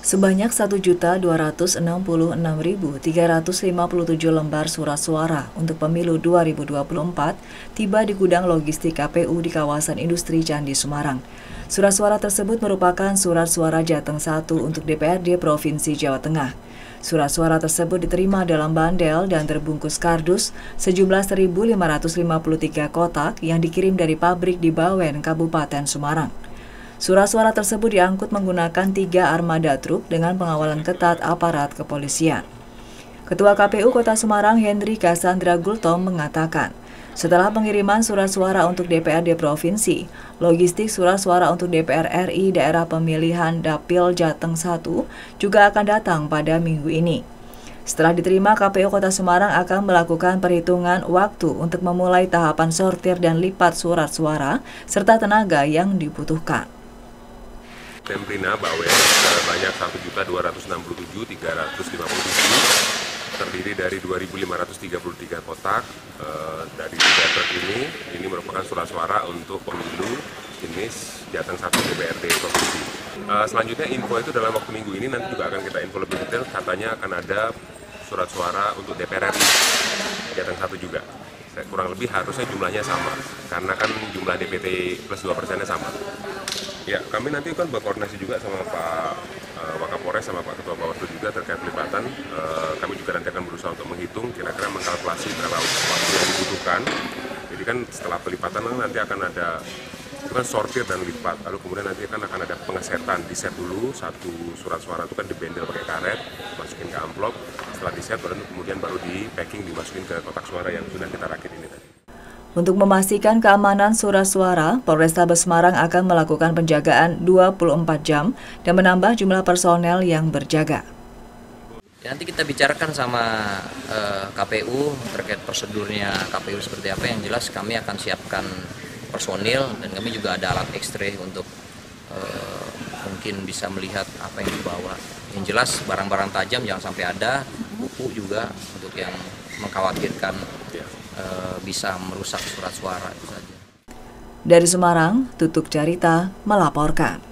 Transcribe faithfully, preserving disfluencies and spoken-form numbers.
Sebanyak satu juta dua ratus enam puluh enam ribu tiga ratus lima puluh tujuh lembar surat suara untuk pemilu dua ribu dua puluh empat tiba di gudang logistik K P U di kawasan industri Candi Semarang. Surat suara tersebut merupakan surat suara Jateng satu untuk D P R D Provinsi Jawa Tengah. Surat suara tersebut diterima dalam bandel dan terbungkus kardus sejumlah seribu lima ratus lima puluh tiga kotak yang dikirim dari pabrik di Bawen, Kabupaten Semarang. Surat suara tersebut diangkut menggunakan tiga armada truk dengan pengawalan ketat aparat kepolisian. Ketua K P U Kota Semarang, Hendri Kasandra Gultom, mengatakan, setelah pengiriman surat suara untuk D P R D Provinsi, logistik surat suara untuk D P R R I daerah pemilihan Dapil Jateng satu juga akan datang pada minggu ini. Setelah diterima, K P U Kota Semarang akan melakukan perhitungan waktu untuk memulai tahapan sortir dan lipat surat suara serta tenaga yang dibutuhkan. Pemprina Bawen banyak satu juta dua ratus enam puluh tujuh ribu tiga ratus lima puluh tujuh terdiri dari dua ribu lima ratus tiga puluh tiga kotak. E, dari tiga truk ini, ini merupakan surat suara untuk pemilu jenis Jateng satu D P R D Provinsi. E, selanjutnya info itu dalam waktu minggu ini nanti juga akan kita info lebih detail, katanya akan ada surat suara untuk D P R R I Jateng satu juga. Kurang lebih harusnya jumlahnya sama, karena kan jumlah D P T plus dua persennya sama. Ya, kami nanti kan berkoordinasi juga sama Pak uh, Wakapolres sama Pak Ketua Bawaslu juga terkait pelibatan. Uh, kami juga nanti akan berusaha untuk menghitung, kira-kira mengkalkulasi berapa waktu yang dibutuhkan. Jadi kan setelah pelipatan nanti akan ada itu kan sortir dan lipat. Lalu kemudian nanti kan akan ada pengesetan, diset dulu satu surat suara itu kan dibendel pakai karet, masukin ke amplop. Setelah diset, kemudian baru di packing dimasukin ke kotak suara yang sudah kita rakit ini tadi. Untuk memastikan keamanan surat suara, Polrestabes Semarang akan melakukan penjagaan dua puluh empat jam dan menambah jumlah personel yang berjaga. Nanti kita bicarakan sama eh, K P U terkait prosedurnya K P U seperti apa. Yang jelas kami akan siapkan personil dan kami juga ada alat X-ray untuk eh, mungkin bisa melihat apa yang dibawa. Yang jelas barang-barang tajam jangan sampai ada, buku juga untuk yang mengkhawatirkan bisa merusak surat suara itu saja. Dari Semarang, Tutuk Carita melaporkan.